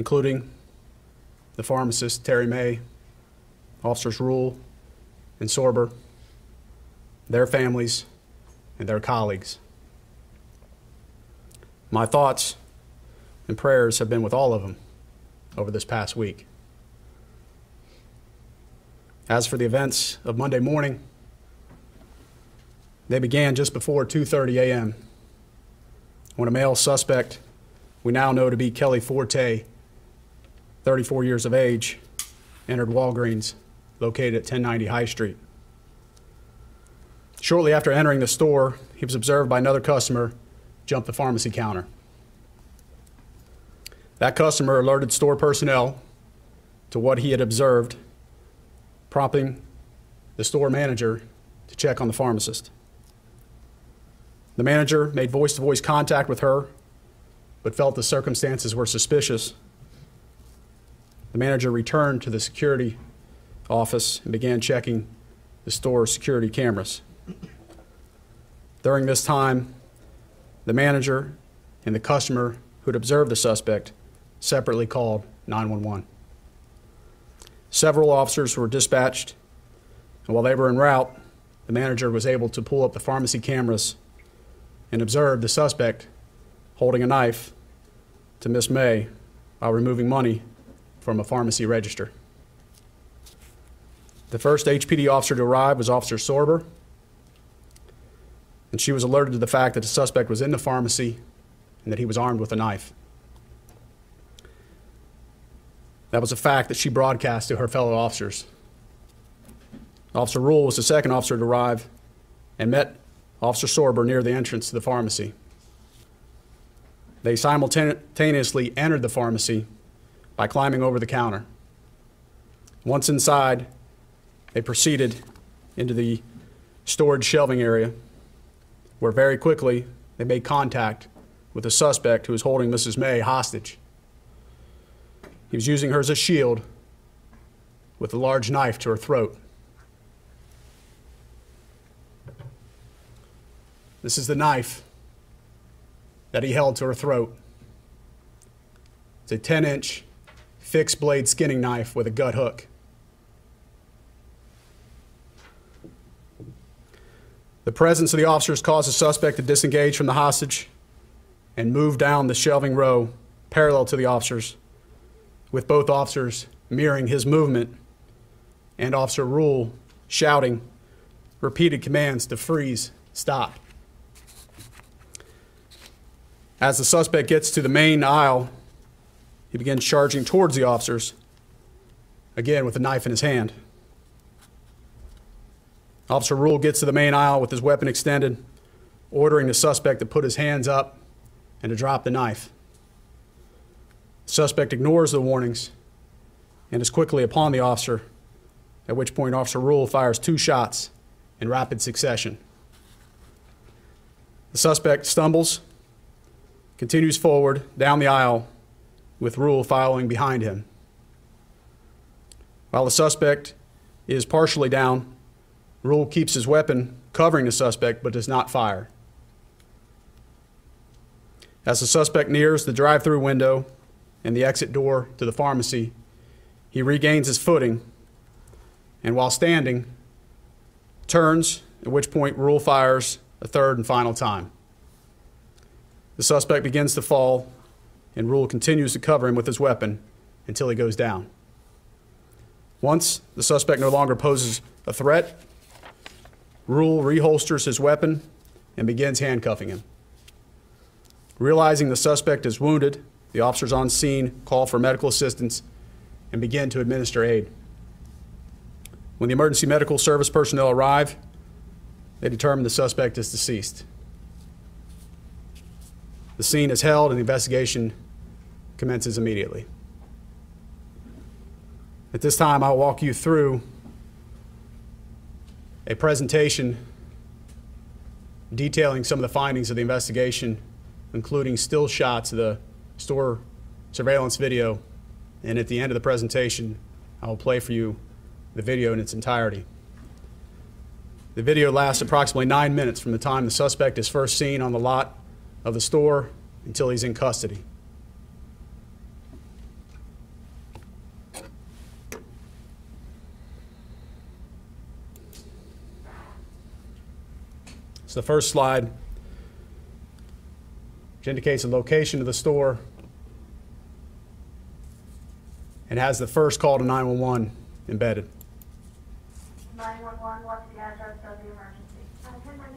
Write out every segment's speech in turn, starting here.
including the pharmacist, Terry May, Officers Ruhl and Sorber, their families, and their colleagues. My thoughts and prayers have been with all of them over this past week. As for the events of Monday morning, they began just before 2:30 a.m. when a male suspect, we now know to be Kelley Forte, 34 years of age, entered Walgreens located at 1090 High Street. Shortly after entering the store, he was observed by another customer jump the pharmacy counter. That customer alerted store personnel to what he had observed, prompting the store manager to check on the pharmacist. The manager made voice-to-voice contact with her, but felt the circumstances were suspicious. The manager returned to the security office and began checking the store's security cameras. During this time, the manager and the customer who had observed the suspect separately called 911. Several officers were dispatched, and while they were en route, the manager was able to pull up the pharmacy cameras and observed the suspect holding a knife to Miss May while removing money from a pharmacy register. The first HPD officer to arrive was Officer Sorber, and she was alerted to the fact that the suspect was in the pharmacy and that he was armed with a knife. That was a fact that she broadcast to her fellow officers. Officer Ruhl was the second officer to arrive and met Officer Sorber near the entrance to the pharmacy. They simultaneously entered the pharmacy by climbing over the counter. Once inside, they proceeded into the storage shelving area, where very quickly they made contact with a suspect who was holding Mrs. May hostage. He was using her as a shield with a large knife to her throat. This is the knife that he held to her throat. It's a 10-inch fixed blade skinning knife with a gut hook. The presence of the officers caused the suspect to disengage from the hostage and move down the shelving row parallel to the officers, with both officers mirroring his movement and Officer Ruhl shouting repeated commands to freeze, stop. As the suspect gets to the main aisle, he begins charging towards the officers, again with a knife in his hand. Officer Ruhl gets to the main aisle with his weapon extended, ordering the suspect to put his hands up and to drop the knife. The suspect ignores the warnings and is quickly upon the officer, at which point Officer Ruhl fires two shots in rapid succession. The suspect stumbles, continues forward down the aisle, with Ruhl following behind him. While the suspect is partially down, Ruhl keeps his weapon covering the suspect but does not fire. As the suspect nears the drive-through window and the exit door to the pharmacy, he regains his footing and, while standing, turns, at which point Ruhl fires a third and final time. The suspect begins to fall, and Ruhl continues to cover him with his weapon until he goes down. Once the suspect no longer poses a threat, Ruhl reholsters his weapon and begins handcuffing him. Realizing the suspect is wounded, the officers on scene call for medical assistance and begin to administer aid. When the emergency medical service personnel arrive, they determine the suspect is deceased. The scene is held and the investigation commences immediately. At this time, I'll walk you through a presentation detailing some of the findings of the investigation, including still shots of the store surveillance video, and at the end of the presentation, I will play for you the video in its entirety. The video lasts approximately 9 minutes from the time the suspect is first seen on the lot of the store until he's in custody. So the first slide, which indicates the location of the store and has the first call to 911 embedded. 911, what's the address of the emergency?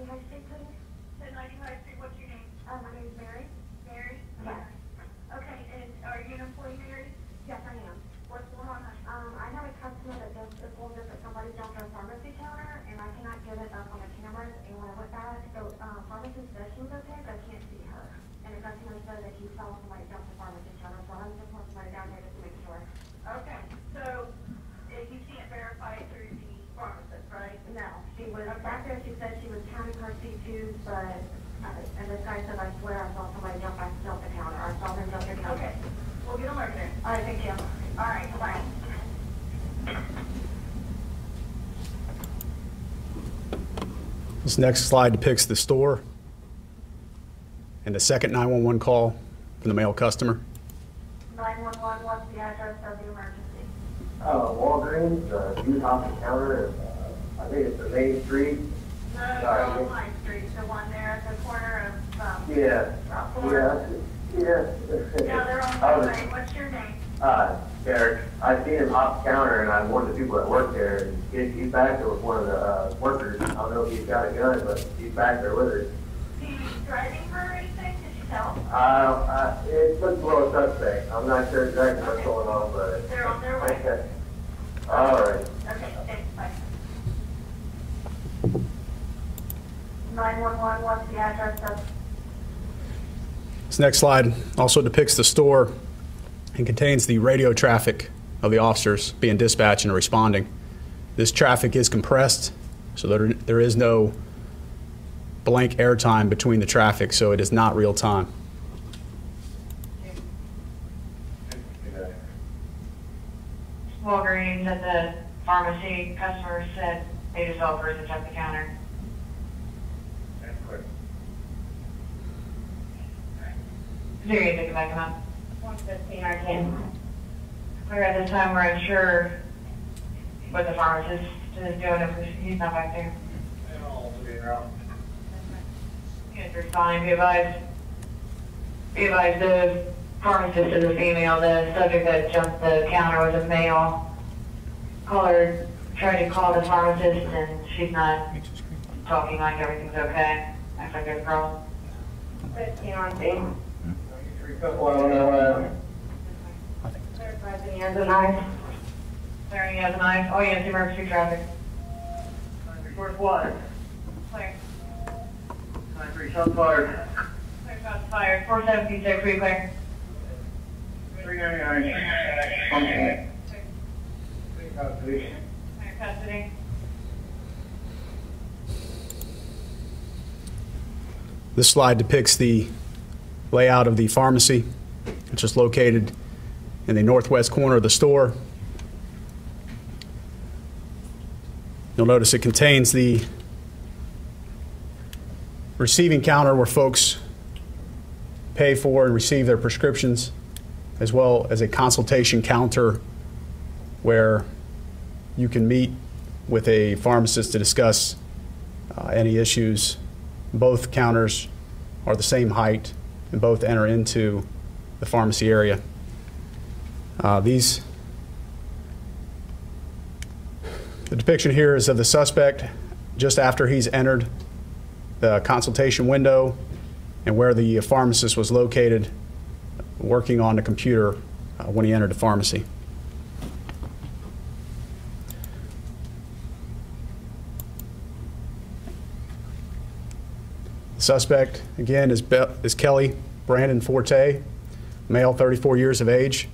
1090 High Street, please. 1090 High Street, what's your name? My name's Mary. Mary? Yes. Okay, and are you an employee, Mary? Yes, I am. What's going on? I have a customer that just informed us that somebody's down to a pharmacy counter, and I cannot get it up on the cameras, and when I look at it, the pharmacy session was okay, but I can't see her. And the customer said that he saw somebody down to the pharmacy counter, so I'm just going to somebody down there just to make sure. Okay, so you can't verify it through the pharmacist, right? No, she was back there. She said she was counting her C2s, but and this guy said, "I swear, I saw somebody jump back to the counter. I saw them jump the counter." Okay, we'll get them over there. All right, thank you. All right, bye. This next slide depicts the store and the second 911 call from the male customer. 911, what's the address of the emergency? Walgreens, youth off the counter, I think it's the main street. No, Line Street, the one there at the corner of, yeah. Yeah. Yeah, they're on the way. What's your name? Derek. I seen him off the counter, and I'm one of the people that work there, and he's back there with one of the workers. I don't know if he's got a gun, but he's back there with her. He's driving her or anything? It looks a little suspect. I'm not sure exactly what's going on, but they're on their way. Okay. All right. Okay, thanks. Bye. 911, what's the address of? This next slide also depicts the store and contains the radio traffic of the officers being dispatched and responding. This traffic is compressed, so there is no blank airtime between the traffic, so it is not real time. Walgreens at the pharmacy, customers said they just offered to check the counter. That's quick. Serious, I can back him up. 115, I can. We're at this time, we're unsure what the pharmacist is doing if he's not back there. And all to be around. Responding, be advised the pharmacist is a female, the subject that jumped the counter was a male. Caller tried to call the pharmacist and she's not talking like everything's okay. That's like a girl. 15 on C. He has a knife. Claire, he has a knife. Oh, yes, emergency traffic. Where's water? Claire. Three shots fired. 476, we clear. 399. Functioning. Custody. This slide depicts the layout of the pharmacy, which is located in the northwest corner of the store. You'll notice it contains the receiving counter where folks pay for and receive their prescriptions, as well as a consultation counter where you can meet with a pharmacist to discuss any issues. Both counters are the same height and both enter into the pharmacy area. The depiction here is of the suspect just after he's entered the consultation window and where the pharmacist was located working on the computer when he entered the pharmacy. The suspect, again, is Kelley Brandon Forte, male, 34 years of age.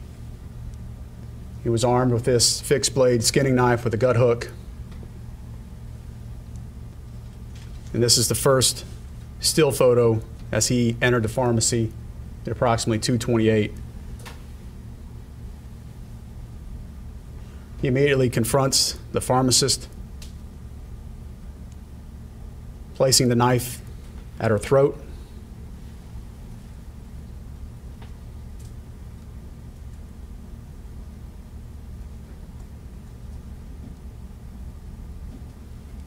He was armed with this fixed blade skinning knife with a gut hook. And this is the first still photo as he entered the pharmacy at approximately 2:28. He immediately confronts the pharmacist, placing the knife at her throat.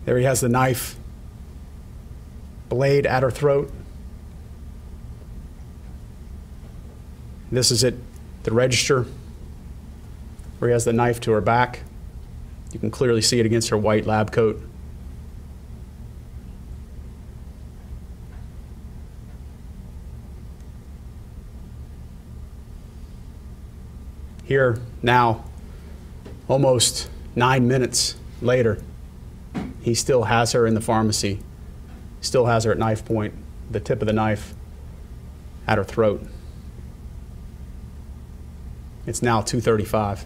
There he has the knife blade at her throat. This is at the register where he has the knife to her back. You can clearly see it against her white lab coat. Here now, almost 9 minutes later, he still has her in the pharmacy, still has her at knife point, the tip of the knife at her throat. It's now 2:35.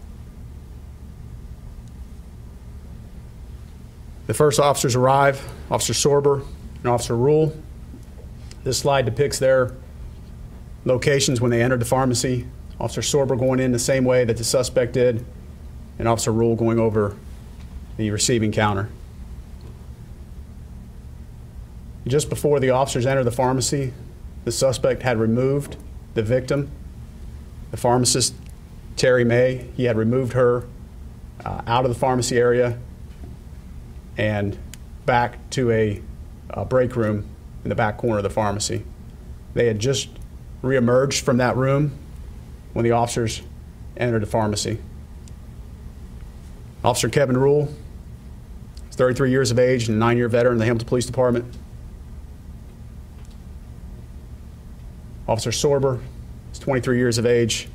The first officers arrive, Officer Sorber and Officer Ruhl. This slide depicts their locations when they entered the pharmacy. Officer Sorber going in the same way that the suspect did, and Officer Ruhl going over the receiving counter. Just before the officers entered the pharmacy, the suspect had removed the victim. The pharmacist, Terry May, he had removed her out of the pharmacy area and back to a break room in the back corner of the pharmacy. They had just reemerged from that room when the officers entered the pharmacy. Officer Kevin Ruhl is 33 years of age and a 9-year veteran of the Hamilton Police Department. Officer Sorber is 23 years of age.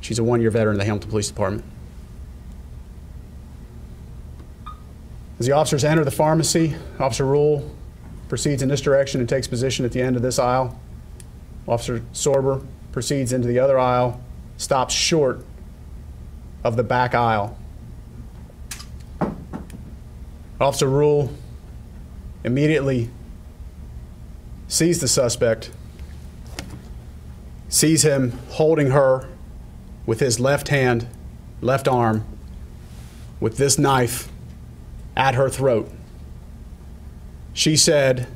She's a 1-year veteran of the Hamilton Police Department. As the officers enter the pharmacy, Officer Ruhl proceeds in this direction and takes position at the end of this aisle. Officer Sorber proceeds into the other aisle, stops short of the back aisle. Officer Ruhl immediately sees the suspect, sees him holding her with his left hand, left arm, with this knife at her throat. She said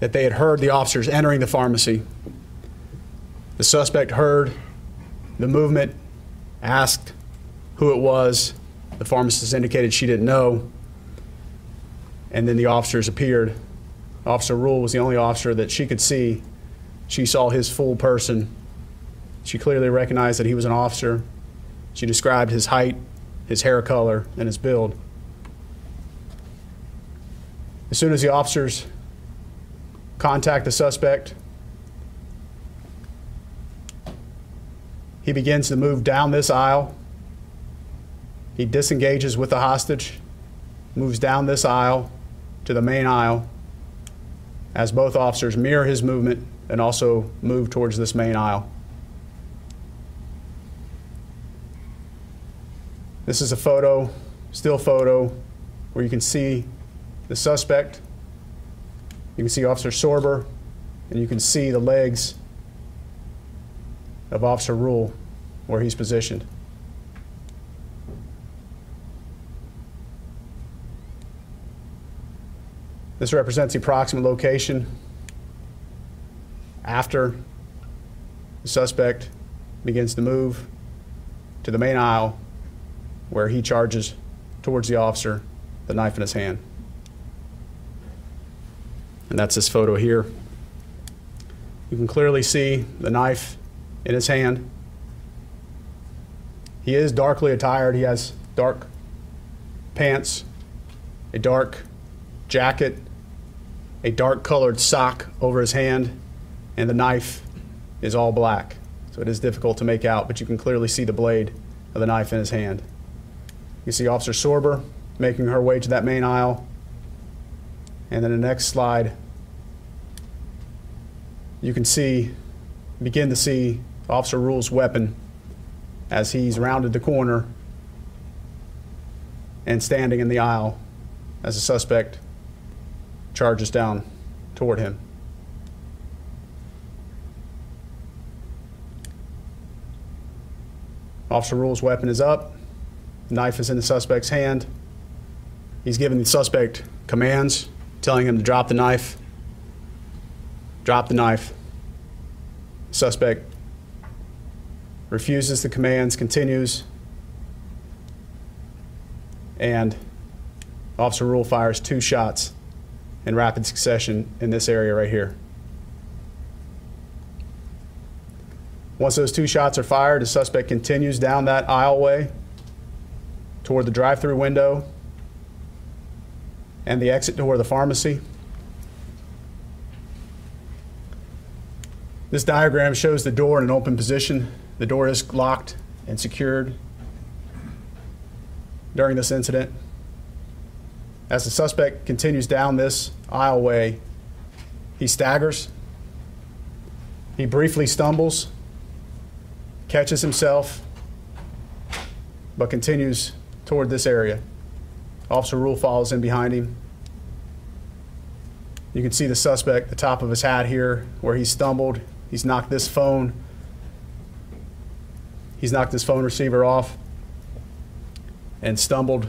that they had heard the officers entering the pharmacy. The suspect heard the movement, asked who it was. The pharmacist indicated she didn't know. And then the officers appeared. Officer Ruhl was the only officer that she could see. She saw his full person. She clearly recognized that he was an officer. She described his height, his hair color, and his build. As soon as the officers contact the suspect, he begins to move down this aisle. He disengages with the hostage, moves down this aisle to the main aisle as both officers mirror his movement and also move towards this main aisle. This is a photo, still photo, where you can see the suspect, you can see Officer Sorber, and you can see the legs of Officer Ruhl, where he's positioned. This represents the approximate location after the suspect begins to move to the main aisle, where he charges towards the officer, the knife in his hand. And that's this photo here. You can clearly see the knife in his hand. He is darkly attired. He has dark pants, a dark jacket, a dark colored sock over his hand, and the knife is all black. So it is difficult to make out, but you can clearly see the blade of the knife in his hand. You see Officer Sorber making her way to that main aisle. And then the next slide, you can see, begin to see Officer Ruhl's weapon as he's rounded the corner and standing in the aisle as the suspect charges down toward him. Officer Ruhl's weapon is up. The knife is in the suspect's hand. He's giving the suspect commands, telling him to drop the knife. Drop the knife. The suspect refuses the commands, continues, and Officer Ruhl fires 2 shots in rapid succession in this area right here. Once those two shots are fired, the suspect continues down that aisleway toward the drive-through window and the exit toward the pharmacy. This diagram shows the door in an open position. The door is locked and secured during this incident. As the suspect continues down this aisleway, he staggers, he briefly stumbles, catches himself, but continues toward this area. Officer Ruhl follows in behind him. You can see the suspect, the top of his hat here, where he stumbled. He's knocked this phone. He's knocked this phone receiver off and stumbled.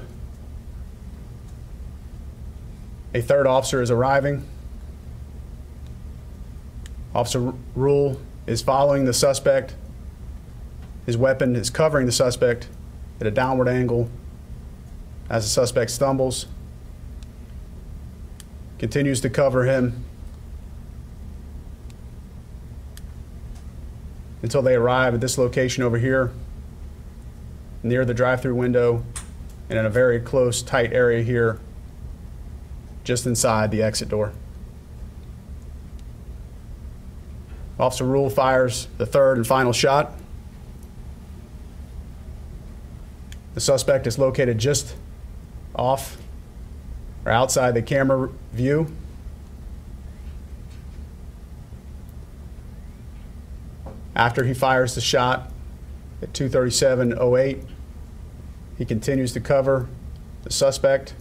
A third officer is arriving. Officer Ruhl is following the suspect. His weapon is covering the suspect at a downward angle as the suspect stumbles, continues to cover him until they arrive at this location over here near the drive-through window and in a very close, tight area here just inside the exit door. Officer Ruhl fires the third and final shot. The suspect is located just off or outside the camera view. After he fires the shot at 2:37:08, he continues to cover the suspect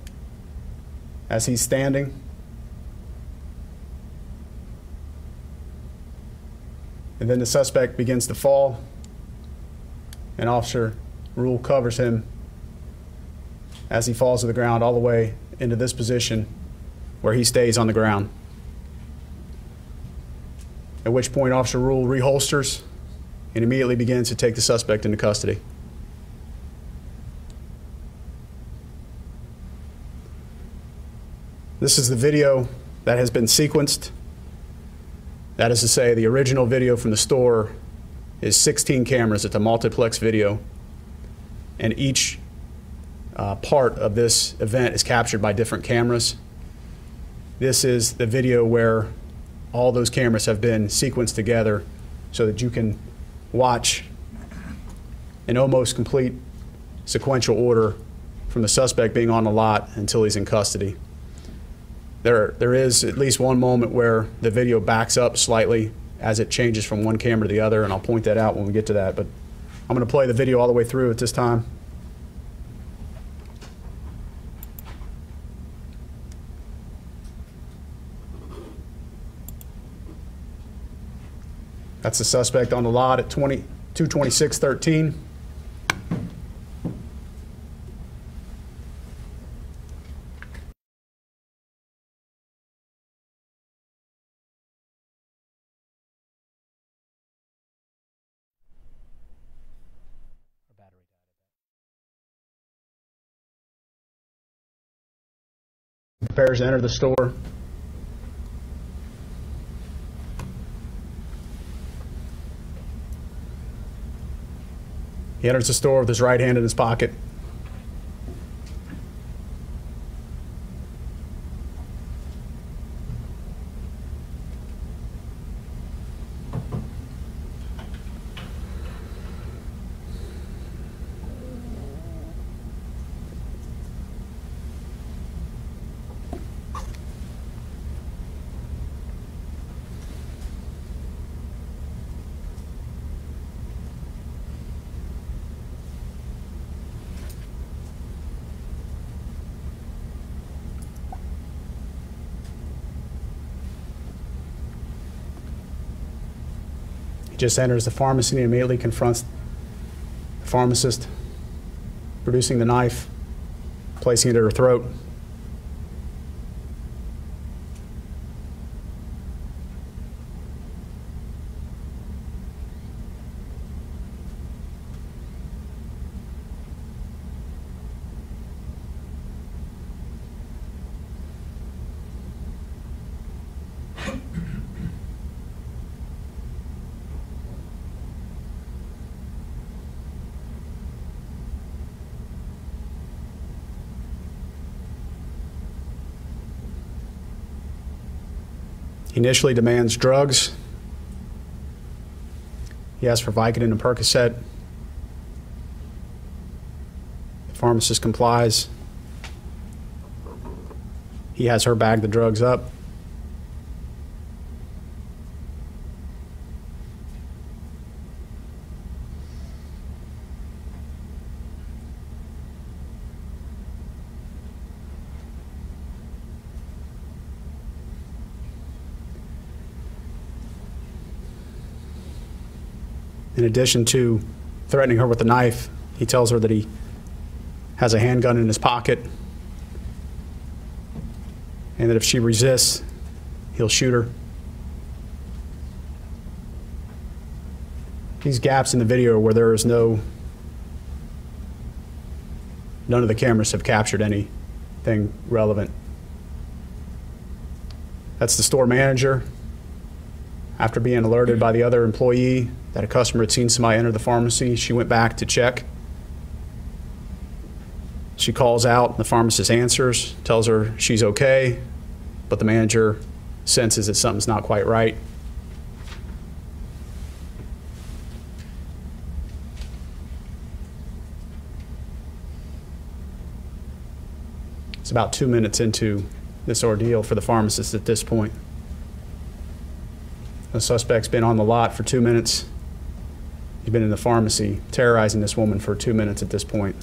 as he's standing. And then the suspect begins to fall, and Officer Ruhl covers him as he falls to the ground all the way into this position where he stays on the ground. At which point Officer Ruhl reholsters and immediately begins to take the suspect into custody. This is the video that has been sequenced. That is to say, the original video from the store is 16 cameras. It's a multiplex video, and each part of this event is captured by different cameras. This is the video where all those cameras have been sequenced together so that you can watch an almost complete sequential order from the suspect being on the lot until he's in custody. There is at least one moment where the video backs up slightly as it changes from one camera to the other, and I'll point that out when we get to that, but I'm going to play the video all the way through at this time. That's the suspect on the lot at 2:26:13. Prepares to enter the store. He enters the store with his right hand in his pocket. Just enters the pharmacy and immediately confronts the pharmacist, producing the knife, placing it at her throat. He initially demands drugs. He asks for Vicodin and Percocet. The pharmacist complies. He has her bag the drugs up. In addition to threatening her with a knife, he tells her that he has a handgun in his pocket and that if she resists, he'll shoot her. These gaps in the video where there is none of the cameras have captured anything relevant. That's the store manager. After being alerted by the other employee that a customer had seen somebody enter the pharmacy, she went back to check. She calls out, the pharmacist answers, tells her she's okay, but the manager senses that something's not quite right. It's about 2 minutes into this ordeal for the pharmacist at this point. The suspect's been on the lot for 2 minutes. He's been in the pharmacy terrorizing this woman for 2 minutes at this point.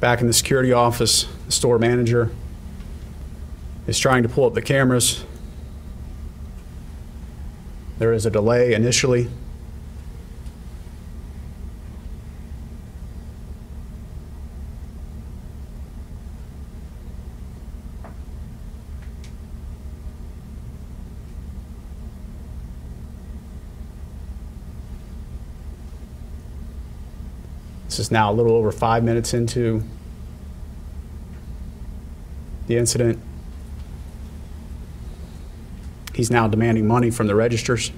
Back in the security office, the store manager is trying to pull up the cameras. There is a delay initially. This is now a little over 5 minutes into the incident. He's now demanding money from the registers.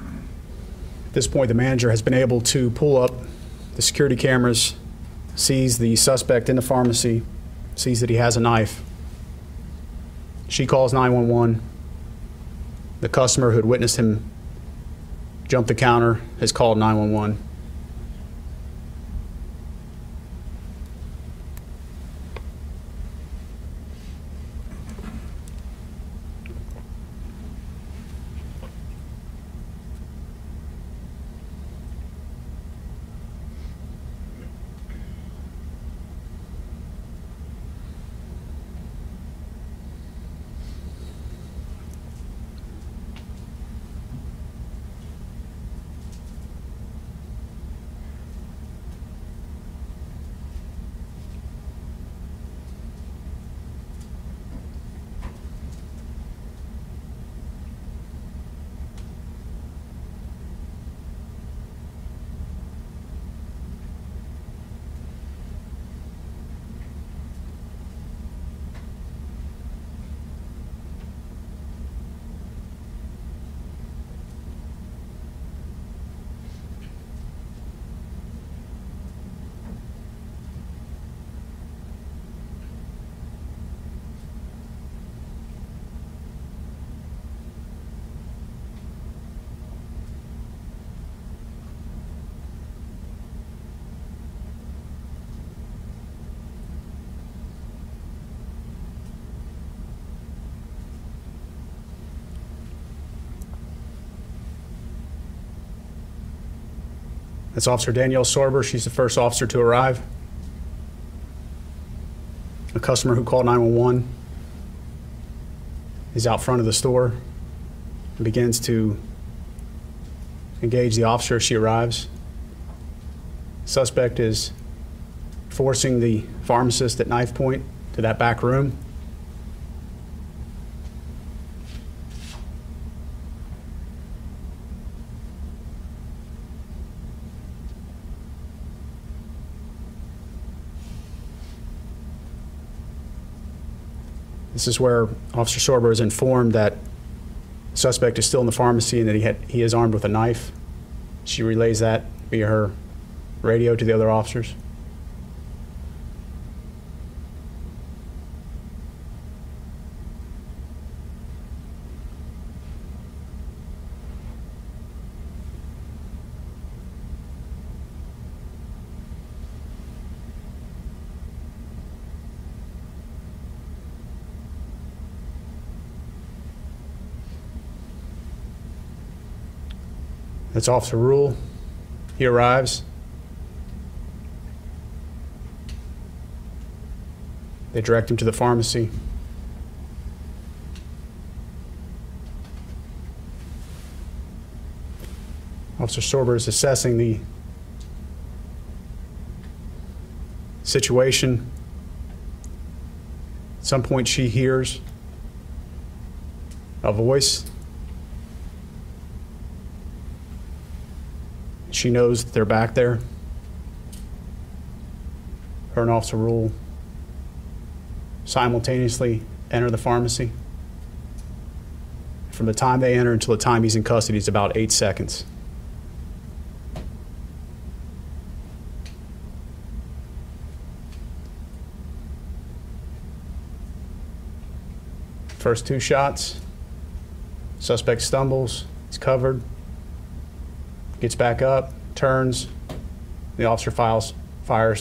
At this point, the manager has been able to pull up the security cameras, sees the suspect in the pharmacy, sees that he has a knife. She calls 911. The customer who had witnessed him jump the counter has called 911. That's Officer Danielle Sorber. She's the first officer to arrive. A customer who called 911 is out front of the store and begins to engage the officer as she arrives. The suspect is forcing the pharmacist at knife point to that back room. This is where Officer Sorber is informed that the suspect is still in the pharmacy and that he is armed with a knife. She relays that via her radio to the other officers. That's Officer Ruhl. He arrives. They direct him to the pharmacy. Officer Sorber is assessing the situation. At some point she hears a voice. She knows that they're back there. Her and Officer Ruhl simultaneously enter the pharmacy. From the time they enter until the time he's in custody is about 8 seconds. First two shots, suspect stumbles, he's covered. Gets back up, turns. The officer fires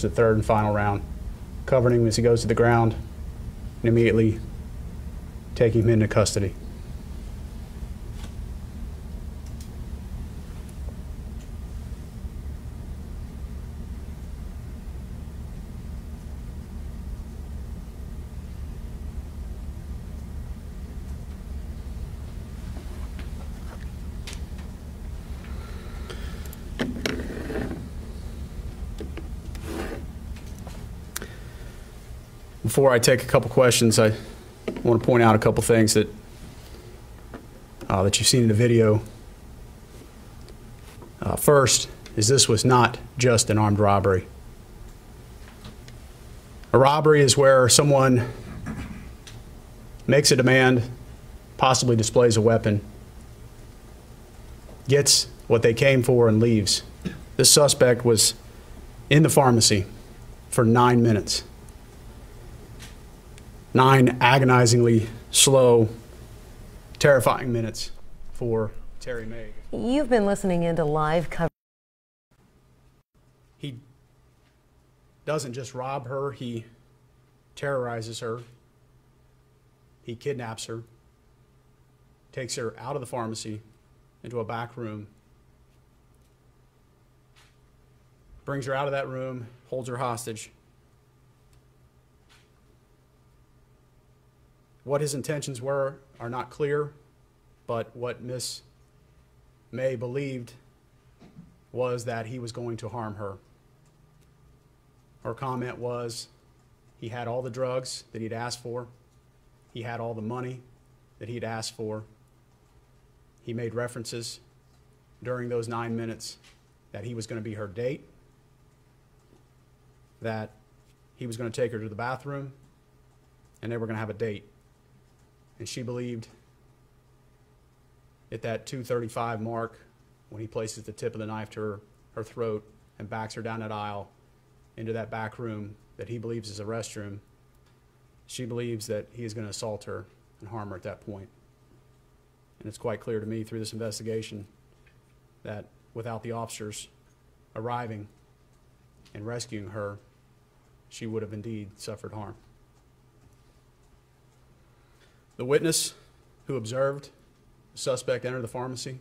the third and final round, covering him as he goes to the ground and immediately taking him into custody. Before I take a couple questions, I want to point out a couple things that that you've seen in the video. First is this was not just an armed robbery. A robbery is where someone makes a demand, possibly displays a weapon, gets what they came for, and leaves. This suspect was in the pharmacy for 9 minutes. 9 agonizingly slow, terrifying minutes for Terry May. You've been listening into live coverage. He doesn't just rob her, he terrorizes her. He kidnaps her, takes her out of the pharmacy into a back room, brings her out of that room, holds her hostage. What his intentions were are not clear, but what Miss May believed was that he was going to harm her. Her comment was, he had all the drugs that he'd asked for. He had all the money that he'd asked for. He made references during those 9 minutes that he was going to be her date, that he was going to take her to the bathroom, and they were going to have a date. And she believed at that 2:35 mark, when he places the tip of the knife to her throat and backs her down that aisle into that back room that he believes is a restroom, she believes that he is going to assault her and harm her at that point. And it's quite clear to me through this investigation that without the officers arriving and rescuing her, she would have indeed suffered harm. The witness who observed the suspect enter the pharmacy,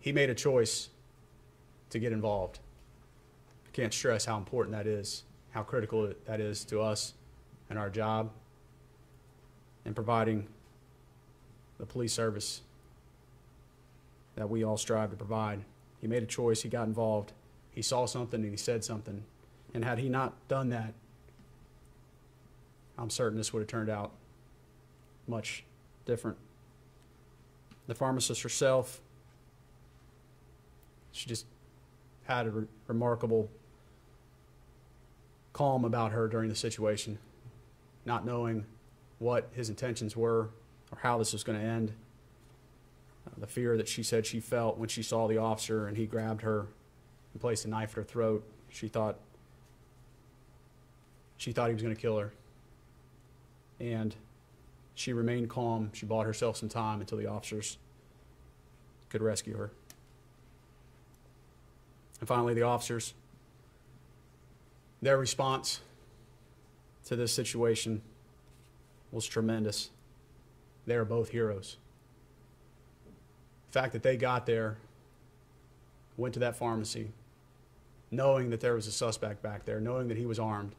he made a choice to get involved. I can't stress how important that is, how critical that is to us and our job in providing the police service that we all strive to provide. He made a choice, he got involved, he saw something and he said something. And had he not done that, I'm certain this would have turned out much different. The pharmacist herself, she just had a remarkable calm about her during the situation. not knowing what his intentions were or how this was going to end. The fear that she said she felt when she saw the officer and he grabbed her and placed a knife at her throat. She thought he was going to kill her. And she remained calm. She bought herself some time until the officers could rescue her. And finally, the officers, their response to this situation was tremendous. They are both heroes. The fact that they got there, went to that pharmacy, knowing that there was a suspect back there, knowing that he was armed,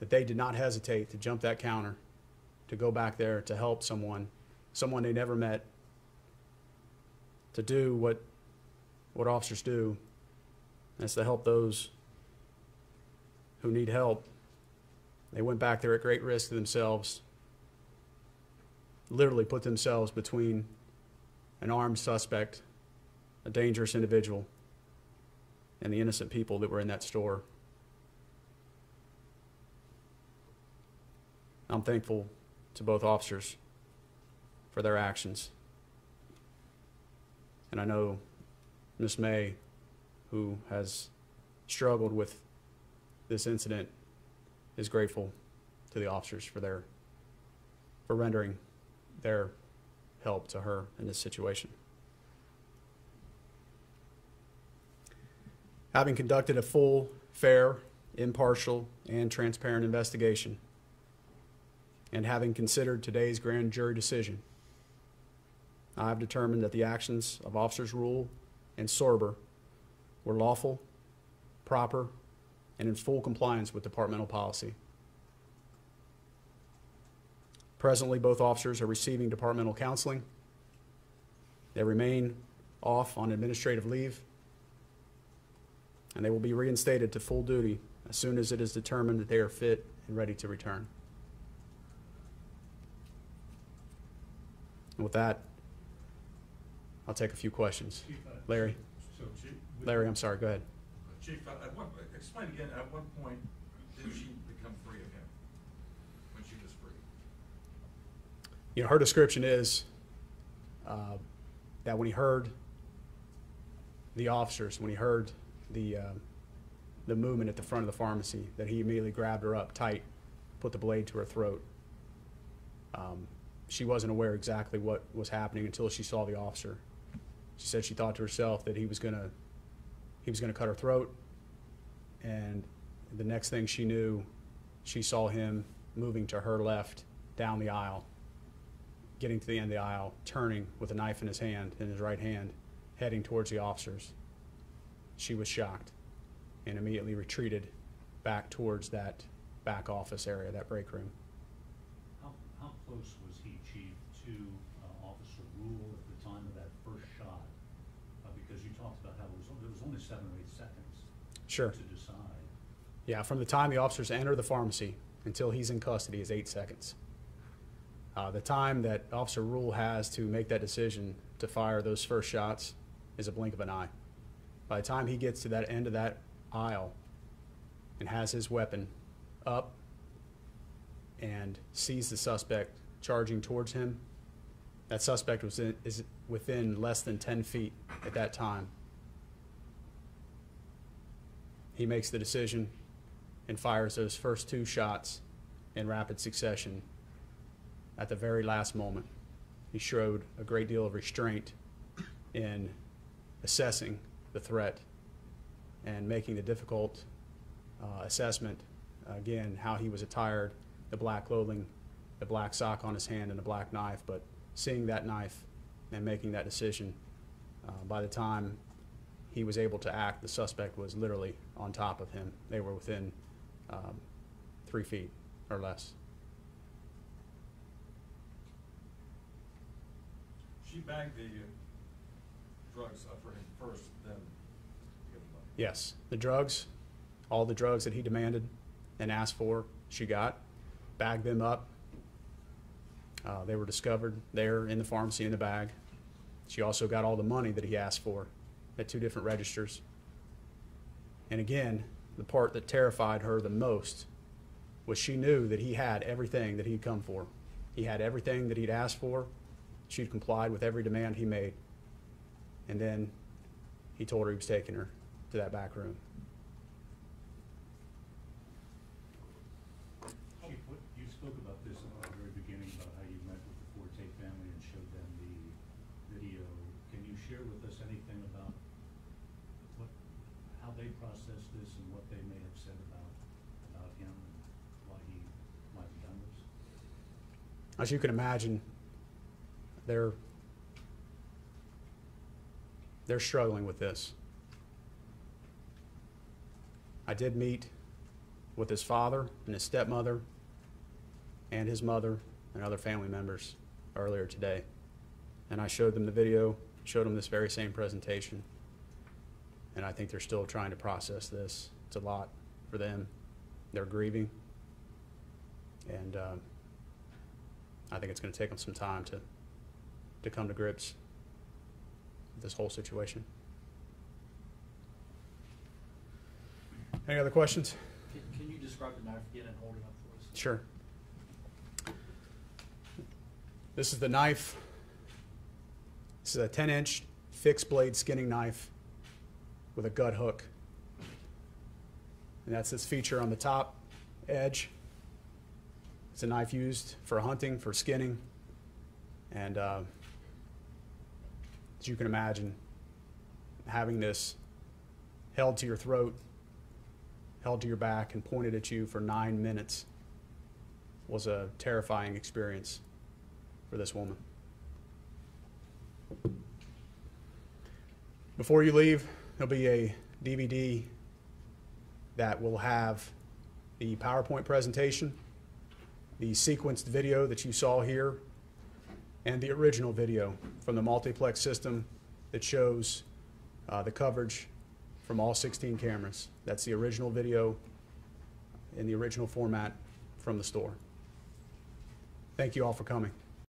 that they did not hesitate to jump that counter, to go back there to help someone they never met, to do what officers do, and it's to help those who need help. They went back there at great risk to themselves, literally put themselves between an armed suspect, a dangerous individual, and the innocent people that were in that store. I'm thankful to both officers for their actions. And I know Ms. May, who has struggled with this incident, is grateful to the officers for rendering their help to her in this situation. Having conducted a full, fair, impartial, and transparent investigation, and having considered today's grand jury decision, I have determined that the actions of Officers Ruhl and Sorber were lawful, proper, and in full compliance with departmental policy. Presently, both officers are receiving departmental counseling. They remain off on administrative leave, and they will be reinstated to full duty as soon as it is determined that they are fit and ready to return. And with that, I'll take a few questions. Chief, Larry. So Chief, Larry, I'm sorry, go ahead. Chief, explain again, at what point did she become free of him, when she was free? You know, her description is that when he heard the officers, when he heard the movement at the front of the pharmacy, that he immediately grabbed her up tight, put the blade to her throat. She wasn't aware exactly what was happening until she saw the officer. She said she thought to herself that he was gonna cut her throat, and the next thing she knew, she saw him moving to her left down the aisle, getting to the end of the aisle, turning with a knife in his hand, in his right hand, heading towards the officers. She was shocked and immediately retreated back towards that back office area, that break room. How close was he, Chief, to Officer Ruhl at the time of that first shot? Because you talked about how there was only 7 or 8 seconds, sure, to decide. Yeah, from the time the officers enter the pharmacy until he's in custody is 8 seconds. The time that Officer Ruhl has to make that decision to fire those first shots is a blink of an eye. By the time he gets to that end of that aisle and has his weapon up and sees the suspect charging towards him, that suspect is within less than 10 feet at that time. He makes the decision and fires those first 2 shots in rapid succession at the very last moment. He showed a great deal of restraint in assessing the threat and making the difficult assessment, again, how he was attired, the black clothing, the black sock on his hand, and the black knife. But seeing that knife and making that decision, by the time he was able to act, the suspect was literally on top of him. They were within 3 feet or less. She bagged the drugs up for him first, then give him money. Yes, the drugs, all the drugs that he demanded and asked for, she got, bagged them up. They were discovered there in the pharmacy in the bag. She also got all the money that he asked for at 2 different registers. And again, the part that terrified her the most was she knew that he had everything that he'd come for. He had everything that he'd asked for. She'd complied with every demand he made. And then he told her he was taking her to that back room. Chief, you spoke about this at the very beginning, about how you met with the Forte family and showed them the video. Can you share with us anything about how they processed this and what they may have said about him and why he might have done this? As you can imagine, they're struggling with this. I did meet with his father and his stepmother and his mother and other family members earlier today. And I showed them the video, showed them this very same presentation. And I think they're still trying to process this. It's a lot for them. They're grieving. And I think it's going to take them some time to come to grips with this whole situation. Any other questions? Can you describe the knife again and hold it up for us? Sure. This is the knife. This is a 10-inch fixed blade skinning knife with a gut hook. And that's this feature on the top edge. It's a knife used for hunting, for skinning. And as you can imagine, having this held to your throat, held to your back, and pointed at you for 9 minutes was a terrifying experience for this woman. Before you leave, there'll be a DVD that will have the PowerPoint presentation, the sequenced video that you saw here, and the original video from the multiplex system that shows the coverage from all 16 cameras. That's the original video in the original format from the store. Thank you all for coming.